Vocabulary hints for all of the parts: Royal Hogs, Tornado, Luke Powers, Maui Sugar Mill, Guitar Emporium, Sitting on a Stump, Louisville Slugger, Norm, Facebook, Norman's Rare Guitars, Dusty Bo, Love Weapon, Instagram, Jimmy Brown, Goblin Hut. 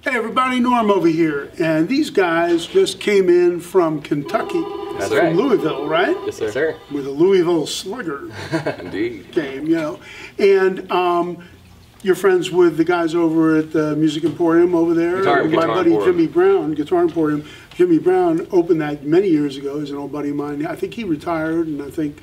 Hey everybody, Norm over here, and these guys just came in from Kentucky. That's right. From Louisville, right? Yes, sir. Yes, sir. With a Louisville Slugger Indeed. Game, you know. And you're friends with the guys over at the Music Emporium over there. My buddy Jimmy Brown, Guitar Emporium. Jimmy Brown opened that many years ago. He's an old buddy of mine. I think he retired, and I think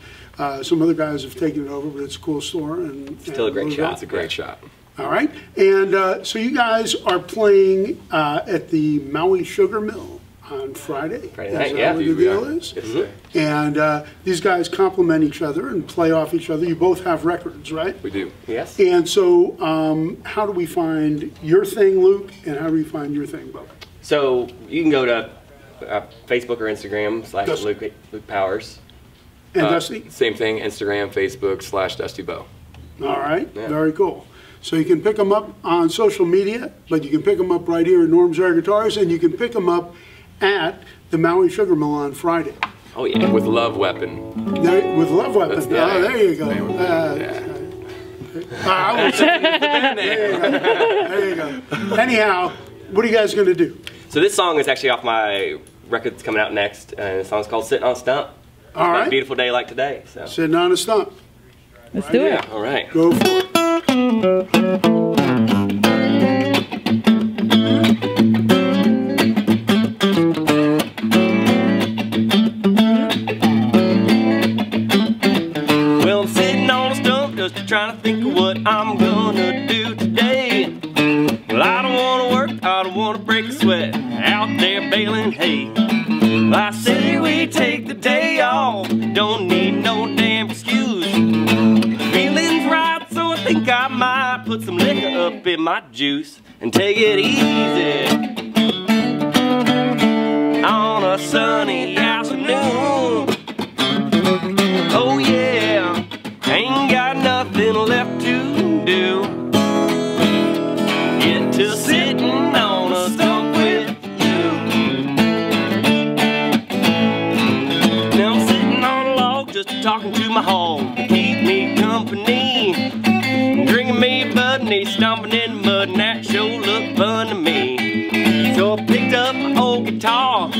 some other guys have taken it over, but it's a cool store. And still a great shop. It's a great shop. All right, and so you guys are playing at the Maui Sugar Mill on Friday. That's where the deal is. Mm-hmm. And these guys complement each other and play off each other. You both have records, right? We do. Yes. And so, how do we find your thing, Luke? And how do we find your thing, Bo? So you can go to Facebook or Instagram /Luke Powers. And Dusty. Same thing. Instagram, Facebook /Dusty Bo. All right. Yeah. Very cool. So you can pick them up on social media, but you can pick them up right here at Norman's Rare Guitars, and you can pick them up at the Maui Sugar Mill on Friday. Oh yeah, with Love Weapon. With Love Weapon. Oh, there you go. There you go. Anyhow, what are you guys going to do? So this song is actually off my record that's coming out next, and the song's called Sitting on a Stump. All right. It's a beautiful day like today. So. Sitting on a Stump. Let's do it. Yeah, all right. Go for it. Well, I'm sitting on a stump just trying to think of what I'm gonna do today. Well, I don't wanna work, I don't wanna break a sweat out there baling hay. Well, I say we take the day off, don't need no damn excuse. Feeling's right, I think I might put some liquor up in my juice and take it easy on a sunny afternoon. Oh yeah, ain't got nothing left to do. Get to sitting on a stump with you. Now I'm sitting on a log just talking to my hog to keep me company. Drinking me a bud and he's stomping in the mud, and that sure looked fun to me. So I picked up my old guitar,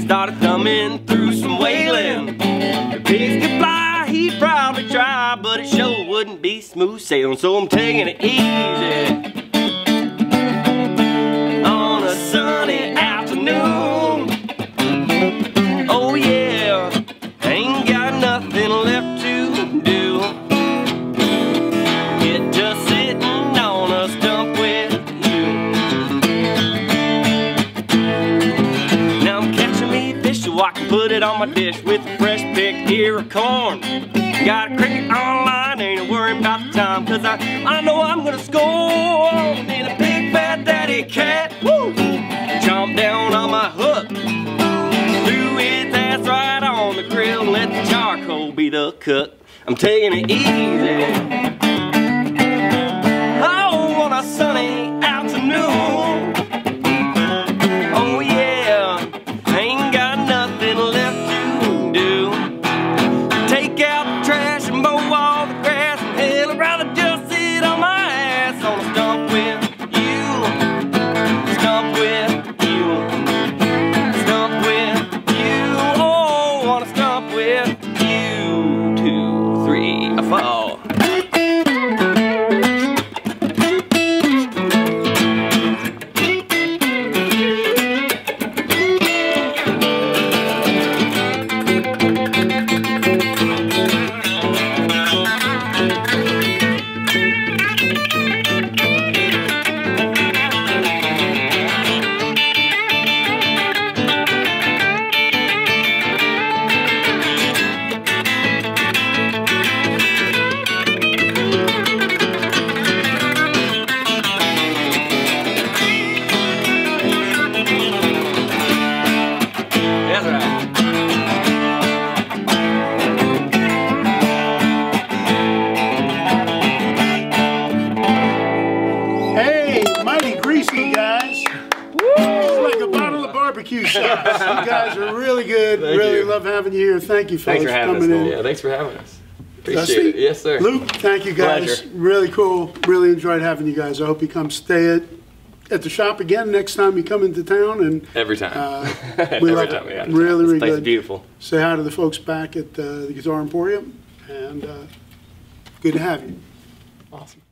started thumbing through some wailing. The pigs could fly, he'd probably try, but it sure wouldn't be smooth sailing. So I'm taking it easy on a sunny afternoon. Oh yeah, ain't got nothing left to do. Just sitting on a stump with you. Now I'm catching me fish so I can put it on my dish with a fresh picked ear of corn. Got a cricket online, ain't worrying about the time, cause I know I'm gonna score. Need a big fat daddy cat, woo! Chomp down on my hook, threw his ass right on the grill, and let the charcoal be the cook. I'm taking it easy on a sunny afternoon. Oh yeah, ain't got nothing left to do. Take out the trash and mow all the grass, and hell, I'd rather just sit on my ass on a stump with you. Stump with you. Stump with you. Oh, on a stump with you. 2, 3, 4. You guys are really good. Thank you. Really love having you here. Thank you, fellas, for coming in. Yeah, thanks for having us. Appreciate it. Yes, sir. Luke, thank you guys. Pleasure. Really cool. Really enjoyed having you guys. I hope you come stay at at the shop again next time you come into town. And every time. Every time. Really, really good. It's beautiful. Say hi to the folks back at the Guitar Emporium, and good to have you. Awesome.